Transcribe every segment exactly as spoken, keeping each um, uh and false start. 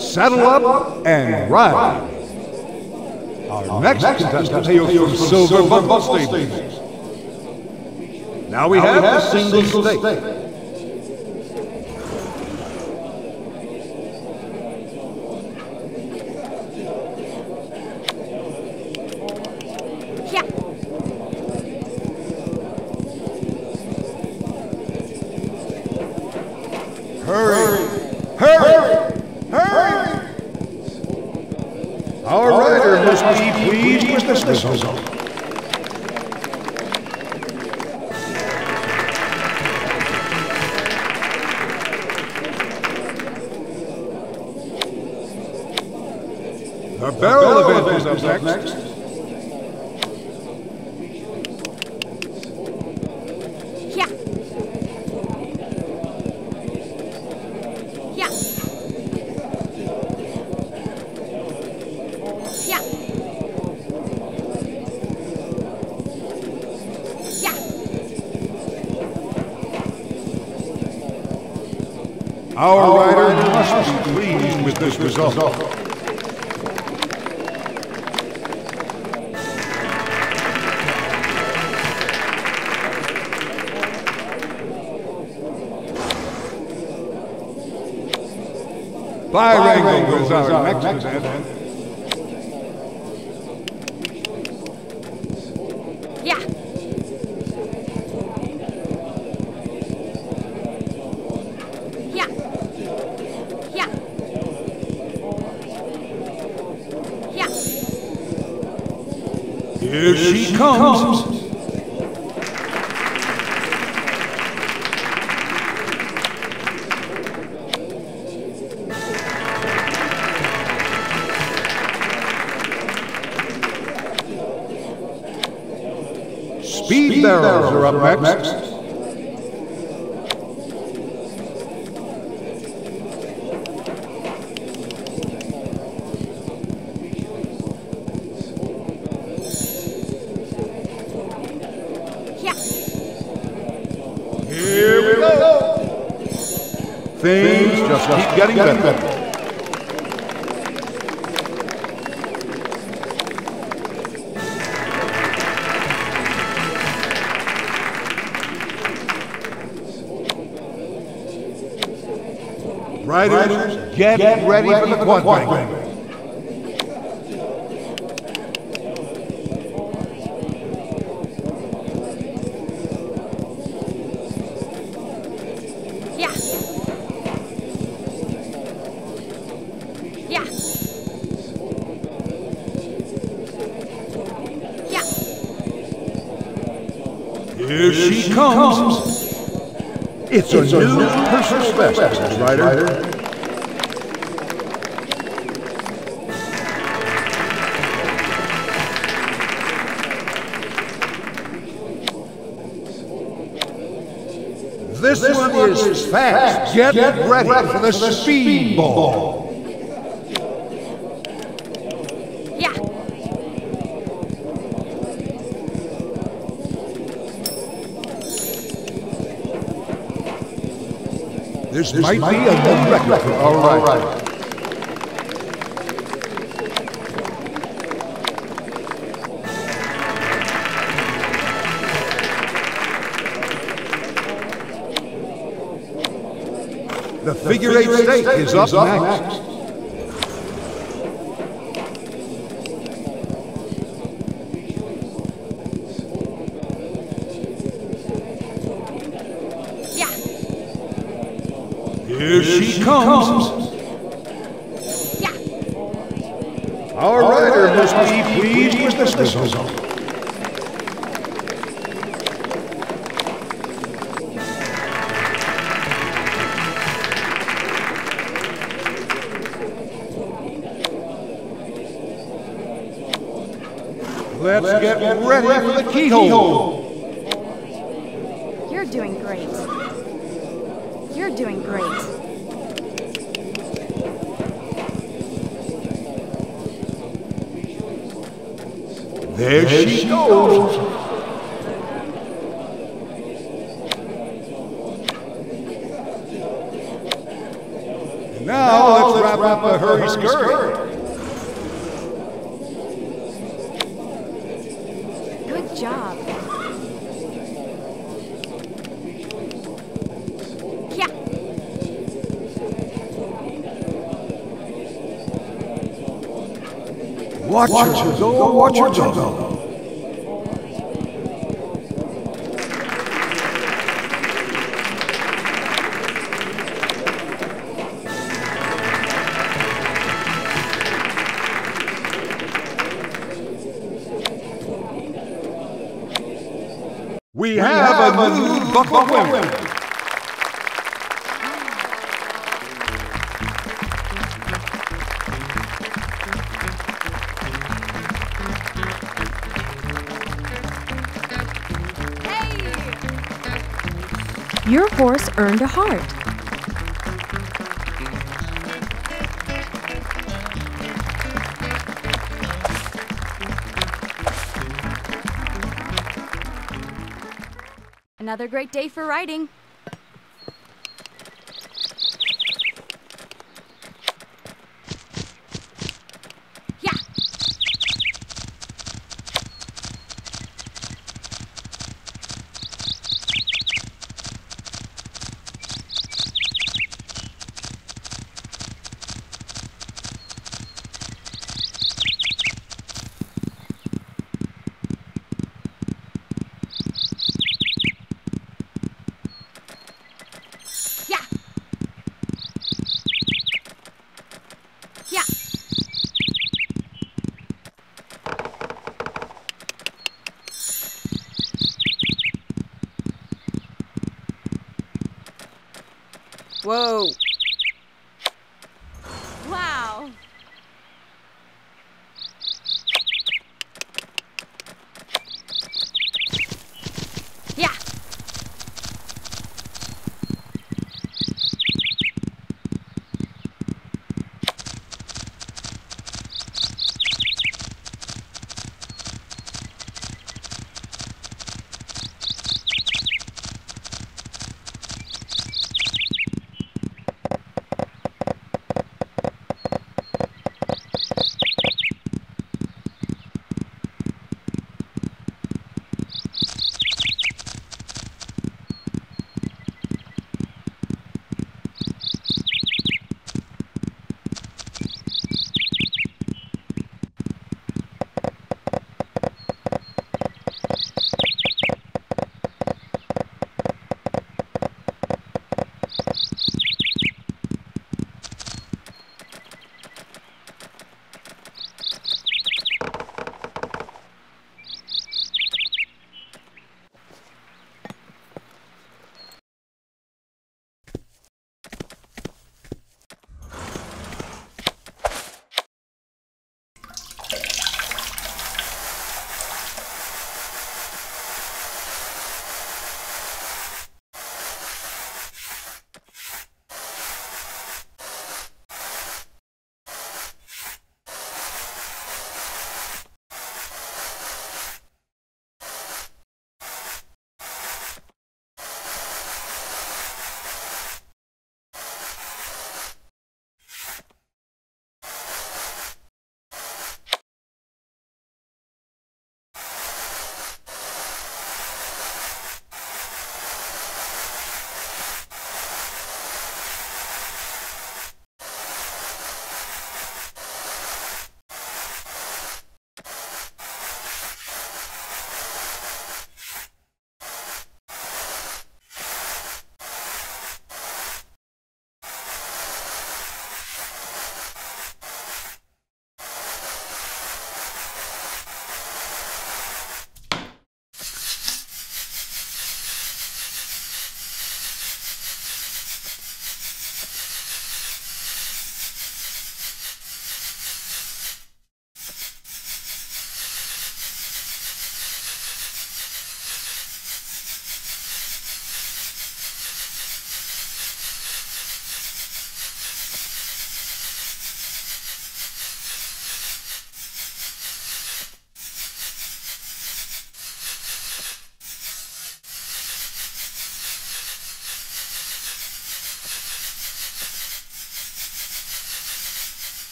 Saddle up and ride. Our next contestant hails from Silver Buckle Stables. Now we have the single stake. Hurry! Hurry! Hurry! Hurry! Our rider must be pleased with this result. The barrel event is up next. Our rider must be pleased with this result. Bi-wrangle is our next event. Here she, she comes. comes. Speed, Speed barrels are up next. next. Things just keep getting better. Riders, get, get ready, ready for the quad wrangle. Here she, she comes. comes. It's, it's a, a new, new personal special, rider. rider. This, this one, one is, is fast. fast. Get, Get ready, ready for the, for the speed ball. ball. This, this might, might be a new record. record. All right. All right. The figure eight stake is up next. next. Here she comes. Yeah. Our rider must be pleased with this result. Let's, Let's get, get ready, ready for the keyhole. You're doing great. You're doing great. There, there she goes. goes. Now, now let's, let's wrap, wrap up a hurry scurry. Good job. Yeah. Watch, watch your dog, watch your dog. We, we have, have a new, new buckle winner. winner. Hey! Your horse earned a heart. Another great day for riding. Yeah. Whoa! Wow! Yeah!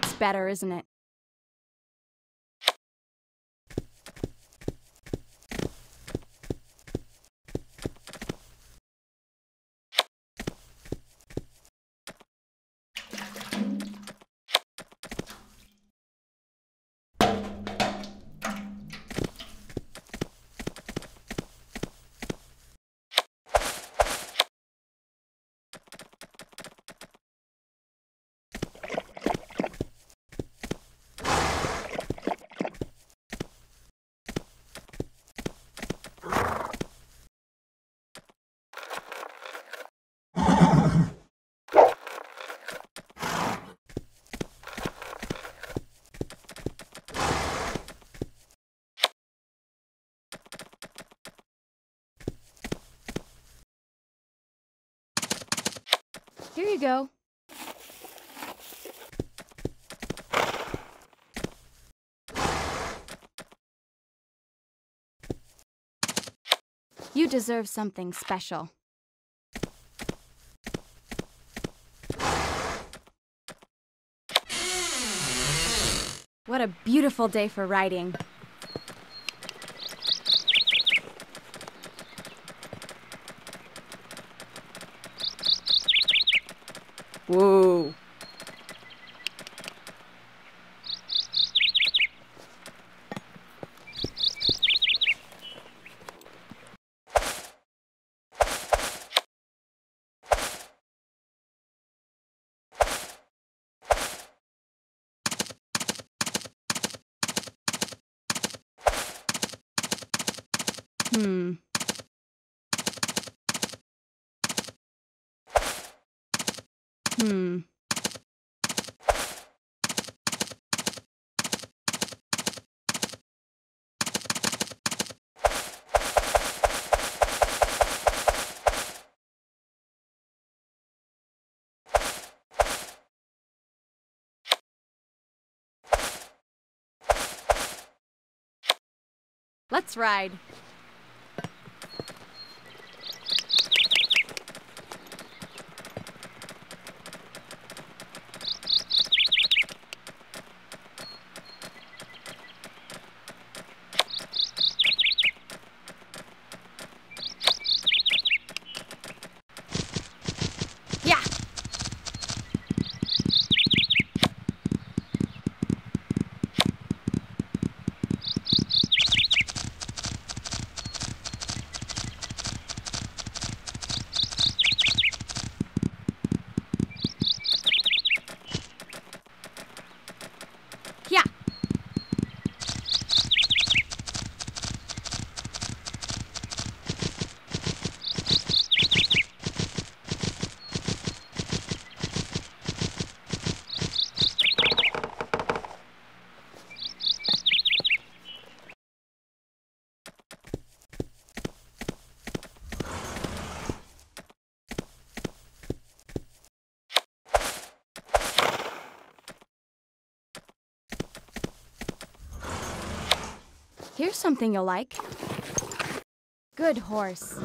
That's better, isn't it? Here you go. You deserve something special. What a beautiful day for riding. Whoa. Hmm. Hmm. Let's ride. Here's something you'll like. Good horse.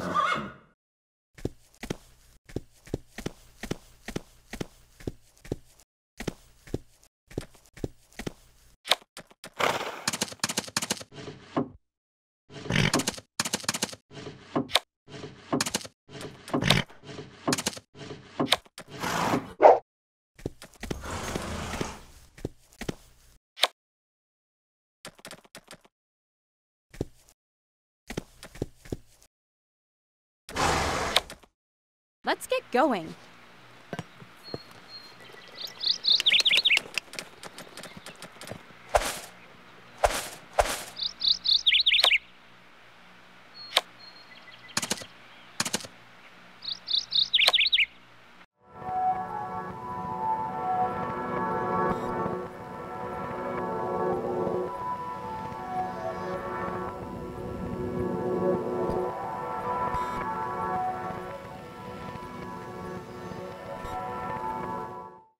Let's get going.